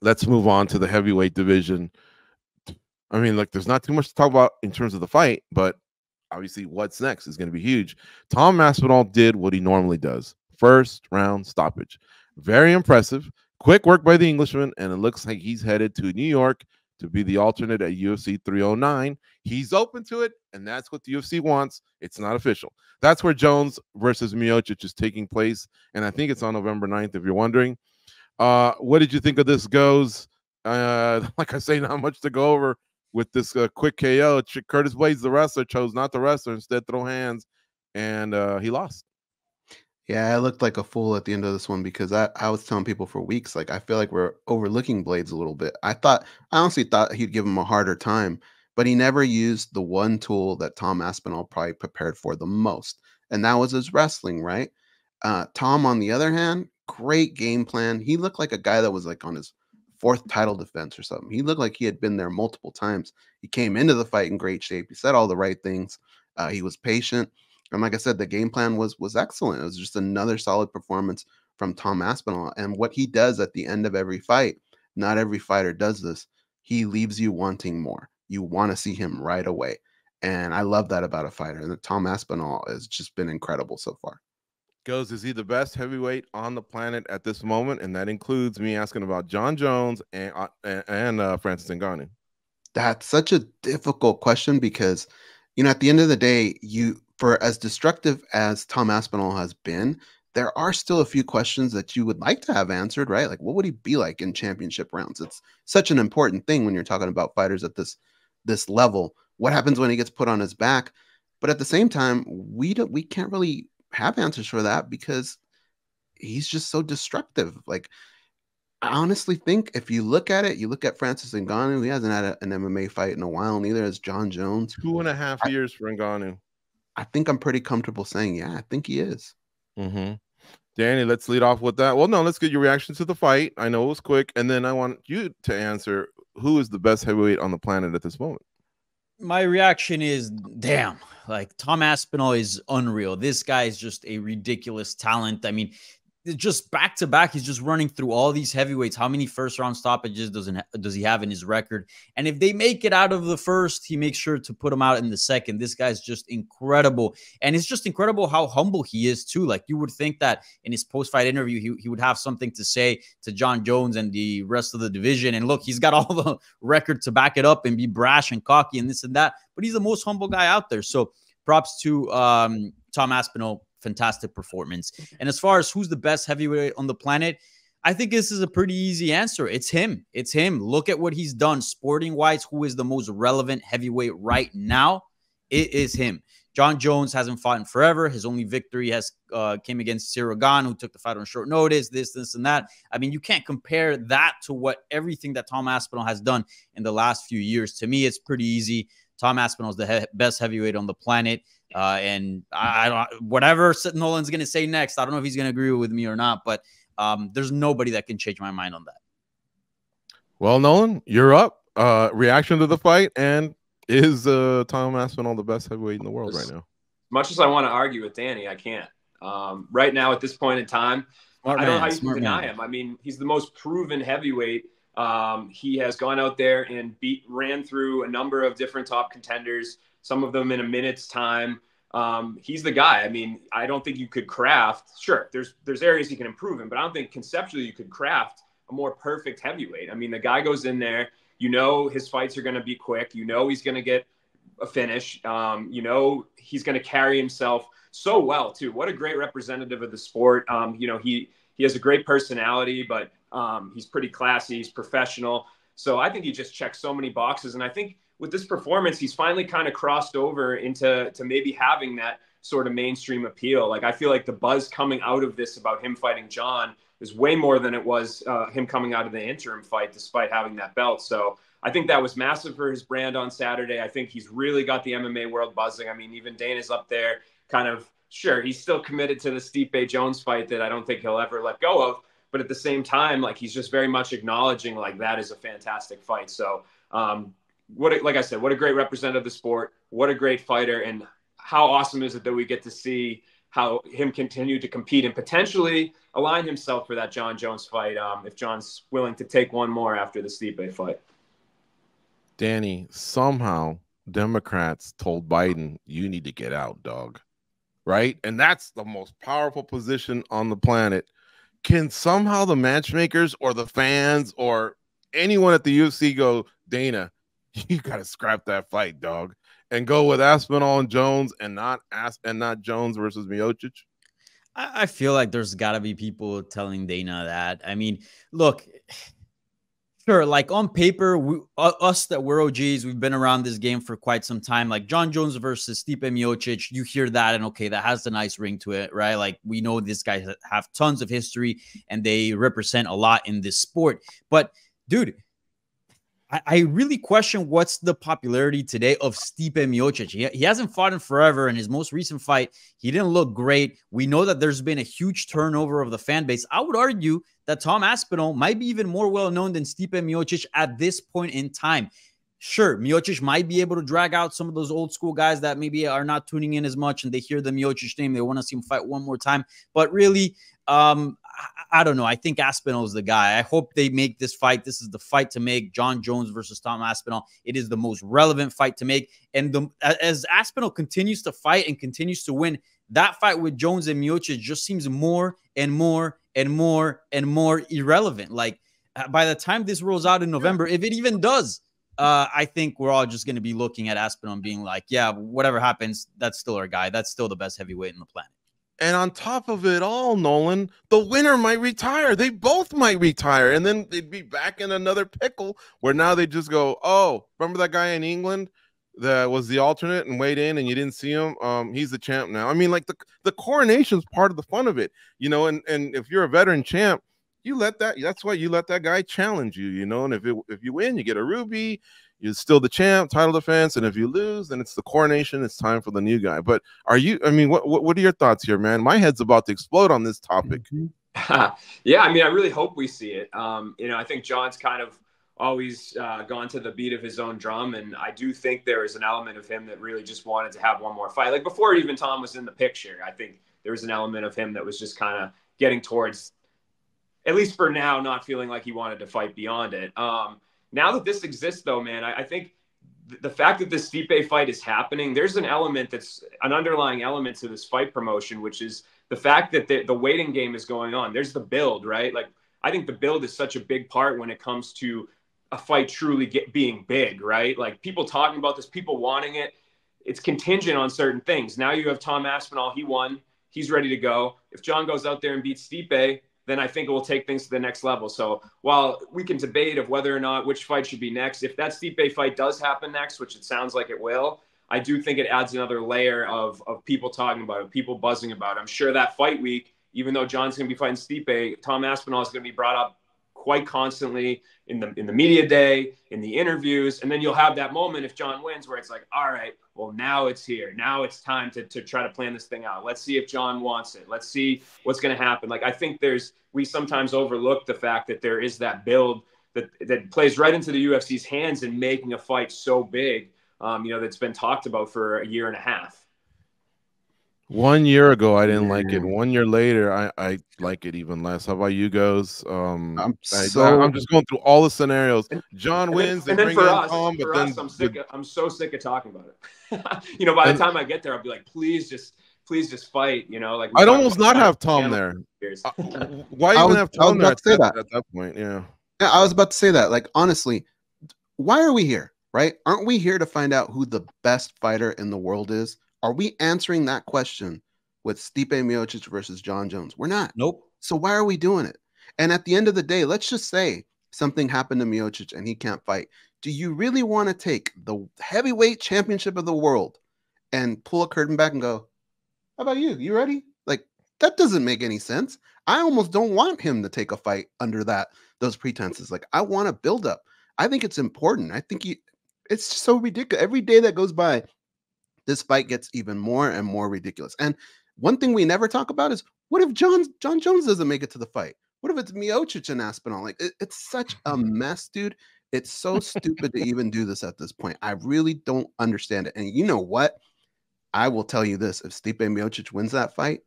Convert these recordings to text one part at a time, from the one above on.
Let's move on to the heavyweight division. I mean, look, there's not too much to talk about in terms of the fight, but obviously what's next is going to be huge. Tom Aspinall did what he normally does. First round stoppage. Very impressive. Quick work by the Englishman, and it looks like he's headed to New York to be the alternate at UFC 309. He's open to it, and that's what the UFC wants. It's not official. That's where Jones versus Miocic is taking place, and I think it's on November 9th, if you're wondering. What did you think of this goes? Like I say, not much to go over with this quick KO. Curtis Blaydes, the wrestler, chose not to wrestle, instead throw hands, and he lost. Yeah, I looked like a fool at the end of this one because I was telling people for weeks, like, I feel like we're overlooking Blaydes a little bit. I honestly thought he'd give him a harder time, but he never used the one tool that Tom Aspinall probably prepared for the most, and that was his wrestling, right? Tom, on the other hand, great game plan. He looked like a guy that was, like, on his fourth title defense or something. He looked like he had been there multiple times. He came into the fight in great shape. He said all the right things. He was patient. And like I said, the game plan was excellent. It was just another solid performance from Tom Aspinall. And what he does at the end of every fight, not every fighter does this, he leaves you wanting more. You want to see him right away. And I love that about a fighter. And Tom Aspinall has just been incredible so far. Goes, is he the best heavyweight on the planet at this moment? And that includes me asking about Jon Jones and Francis Ngannou. That's such a difficult question because, you know, at the end of the day, for as destructive as Tom Aspinall has been, there are still a few questions that you would like to have answered, right? Like, what would he be like in championship rounds? It's such an important thing when you're talking about fighters at this level. What happens when he gets put on his back? But at the same time, we can't really have answers for that because he's just so destructive. Like, I honestly think if you look at it, you look at Francis Ngannou, he hasn't had an MMA fight in a while, neither has Jon Jones. 2.5 years for Ngannou. I think I'm pretty comfortable saying, yeah, I think he is. Mm-hmm. Danny, let's lead off with that. Well, no, let's get your reaction to the fight. I know it was quick. And then I want you to answer who is the best heavyweight on the planet at this moment. My reaction is, damn, like Tom Aspinall is unreal. This guy is just a ridiculous talent. I mean, just back to back, he's just running through all these heavyweights. How many first round stoppages does he have in his record? And if they make it out of the first, he makes sure to put them out in the second. This guy's just incredible. And it's just incredible how humble he is too. Like, you would think that in his post-fight interview, he would have something to say to Jon Jones and the rest of the division. And look, he's got all the record to back it up and be brash and cocky and this and that, but he's the most humble guy out there. So props to Tom Aspinall. Fantastic performance. And as far as who's the best heavyweight on the planet, I think this is a pretty easy answer. It's him. It's him. Look at what he's done. Sporting-wise, who is the most relevant heavyweight right now? It is him. Jon Jones hasn't fought in forever. His only victory came against Ciryl Gane, who took the fight on short notice, this, and that. I mean, you can't compare that to everything that Tom Aspinall has done in the last few years. To me, it's pretty easy. Tom Aspinall is the best heavyweight on the planet. And I don't, whatever Nolan's going to say next, I don't know if he's going to agree with me or not, but there's nobody that can change my mind on that. Well, Nolan, you're up. Reaction to the fight, and is Tom Aspinall the best heavyweight in the world right now? Much as I want to argue with Danny, I can't. Right now, at this point in time, I don't know how you can deny him. I mean, he's the most proven heavyweight. He has gone out there and ran through a number of different top contenders, some of them in a minute's time. He's the guy. I mean, I don't think you could craft. Sure, there's areas he can improve in, but I don't think conceptually you could craft a more perfect heavyweight. I mean, the guy goes in there. You know his fights are going to be quick. You know he's going to get a finish. You know he's going to carry himself so well, too. What a great representative of the sport. You know, he has a great personality, but he's pretty classy. He's professional. So I think he just checks so many boxes, and I think with this performance, he's finally kind of crossed over into maybe having that sort of mainstream appeal. Like, I feel like the buzz coming out of this about him fighting Jon is way more than it was him coming out of the interim fight, despite having that belt. So I think that was massive for his brand on Saturday. I think he's really got the MMA world buzzing. I mean, even Dana's up there kind of, sure, he's still committed to the Stipe Jones fight that I don't think he'll ever let go of. But at the same time, like, he's just very much acknowledging, like, that is a fantastic fight. So, like I said, what a great representative of the sport, what a great fighter, and how awesome is it that we get to see how him continue to compete and potentially align himself for that Jon Jones fight if Jon's willing to take one more after the Stipe fight. Danny, somehow Democrats told Biden, you need to get out, dog. Right? And that's the most powerful position on the planet. Can somehow the matchmakers or the fans or anyone at the UFC go, Dana, you got to scrap that fight, dog, and go with Aspinall and Jones and not Jones versus Miocic? I feel like there's got to be people telling Dana that. I mean, look, sure, like on paper, us that we're OGs, we've been around this game for quite some time. Like Jon Jones versus Stipe Miocic, you hear that and okay, that has a nice ring to it, right? Like we know these guys have tons of history and they represent a lot in this sport. But dude, I really question what's the popularity today of Stipe Miocic. He hasn't fought in forever. In his most recent fight, he didn't look great. We know that there's been a huge turnover of the fan base. I would argue that Tom Aspinall might be even more well-known than Stipe Miocic at this point in time. Sure, Miocic might be able to drag out some of those old school guys that maybe are not tuning in as much and they hear the Miocic name. They want to see him fight one more time. But really, I don't know. I think Aspinall is the guy. I hope they make this fight. This is the fight to make. Jon Jones versus Tom Aspinall. It is the most relevant fight to make. And as Aspinall continues to fight and continues to win, that fight with Jones and Miocic just seems more and more and more and more irrelevant. Like by the time this rolls out in November, if it even does, I think we're all just going to be looking at Aspinall and being like, yeah, whatever happens, that's still our guy. That's still the best heavyweight on the planet. And on top of it all, Nolan, the winner might retire. They both might retire. And then they'd be back in another pickle where now they just go, oh, remember that guy in England that was the alternate and weighed in and you didn't see him? He's the champ now. I mean, like the coronation's part of the fun of it, you know, and if you're a veteran champ, you let that, that's why you let that guy challenge you, you know, and if you win, you get a ruby. You're still the champ, title defense, and if you lose, then it's the coronation. It's time for the new guy. But are you? I mean, what are your thoughts here, man? My head's about to explode on this topic. Yeah, I mean, I really hope we see it. You know, I think Jon's kind of always gone to the beat of his own drum, and I do think there is an element of him that really just wanted to have one more fight. Like before, even Tom was in the picture. I think there was an element of him that was just kind of getting towards, at least for now, not feeling like he wanted to fight beyond it. Now that this exists, though, man, I think the fact that this Stipe fight is happening, there's an element that's an underlying element to this fight promotion, which is the fact that the waiting game is going on. There's the build, right? Like, I think the build is such a big part when it comes to a fight truly being big, right? Like, people talking about this, people wanting it. It's contingent on certain things. Now you have Tom Aspinall. He won. He's ready to go. If Jon goes out there and beats Stipe, then I think it will take things to the next level. So while we can debate of whether or not which fight should be next, if that Stipe fight does happen next, which it sounds like it will, I do think it adds another layer of people talking about it, people buzzing about it. I'm sure that fight week, even though Jon's going to be fighting Stipe, Tom Aspinall is going to be brought up quite constantly in the media day, in the interviews. And then you'll have that moment if Jon wins where it's like, all right, well, now it's here. Now it's time to try to plan this thing out. Let's see if Jon wants it. Let's see what's going to happen. Like, I think we sometimes overlook the fact that there is that build that plays right into the UFC's hands in making a fight so big, you know, that's been talked about for a year and a half. 1 year ago, I didn't like it. 1 year later, I like it even less. How about you guys? I'm just going through all the scenarios. Jon wins. And then for us, I'm so sick of talking about it. You know, by the time I get there, I'll be like, please just fight. You know, like I'd almost not have Tom there. Why even have Tom there at that point? Yeah. Yeah, I was about to say that. Like, honestly, why are we here? Right? Aren't we here to find out who the best fighter in the world is? Are we answering that question with Stipe Miocic versus Jon Jones? We're not. Nope. So why are we doing it? And at the end of the day, let's just say something happened to Miocic and he can't fight. Do you really want to take the heavyweight championship of the world and pull a curtain back and go, how about you? You ready? Like, that doesn't make any sense. I almost don't want him to take a fight under those pretenses. Like, I want a buildup. I think it's important. I think it's so ridiculous. Every day that goes by, this fight gets even more and more ridiculous. And one thing we never talk about is, what if Jon Jones doesn't make it to the fight? What if it's Miocic and Aspinall? Like, it's such a mess, dude. It's so stupid to even do this at this point. I really don't understand it. And you know what? I will tell you this. If Stipe Miocic wins that fight,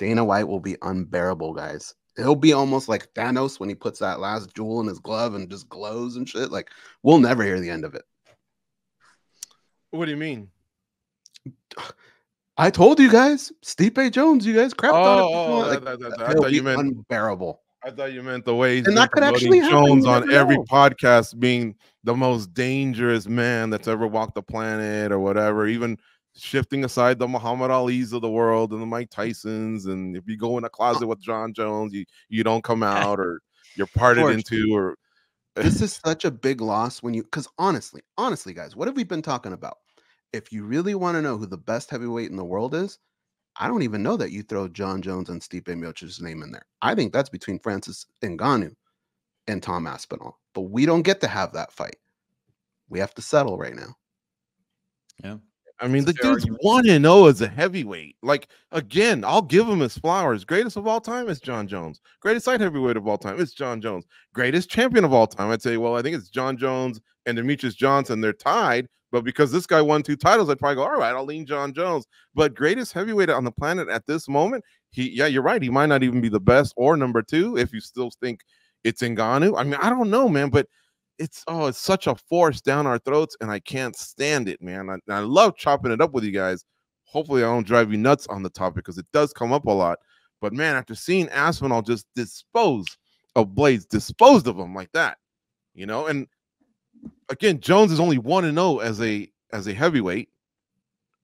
Dana White will be unbearable, guys. He'll be almost like Thanos when he puts that last jewel in his glove and just glows and shit. Like, we'll never hear the end of it. What do you mean? I told you guys, Stipe Jones, you guys crapped on it. I thought you meant unbearable. I thought you meant the way he's promoting Jones on every podcast being the most dangerous man that's ever walked the planet or whatever, even shifting aside the Muhammad Ali's of the world and the Mike Tysons. And if you go in a closet with Jon Jones, you don't come out, or you're parted into, or this is such a big loss when you, because honestly, guys, what have we been talking about? If you really want to know who the best heavyweight in the world is, I don't even know that you throw Jon Jones and Stipe Miocic's name in there. I think that's between Francis Ngannou and Tom Aspinall. But we don't get to have that fight. We have to settle right now. Yeah. I mean, the dude's 1-0 as a heavyweight. Like, again, I'll give him his flowers. Greatest of all time is Jon Jones. Greatest light heavyweight of all time is Jon Jones. Greatest champion of all time, I'd say, well, I think it's Jon Jones and Demetrius Johnson. They're tied. But because this guy won 2 titles, I'd probably go, all right, I'll lean Jon Jones. But greatest heavyweight on the planet at this moment, yeah, you're right. He might not even be the best or number 2 if you still think it's Ngannou. I mean, I don't know, man, but it's such a force down our throats, and I can't stand it, man. I love chopping it up with you guys. Hopefully I don't drive you nuts on the topic because it does come up a lot. But, man, after seeing Aspinall just dispose of Blaydes, disposed of him like that, you know, and again, Jones is only 1-0 as a heavyweight,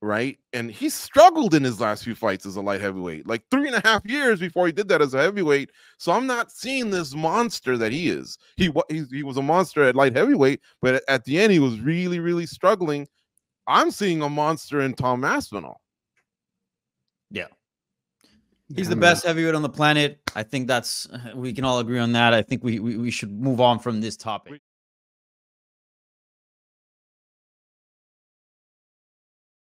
right? And he struggled in his last few fights as a light heavyweight, like 3.5 years before he did that as a heavyweight. So I'm not seeing this monster that he is. He was a monster at light heavyweight, but at the end he was really, really struggling. I'm seeing a monster in Tom Aspinall. Yeah. He's the best heavyweight on the planet. I think we can all agree on that. I think we should move on from this topic.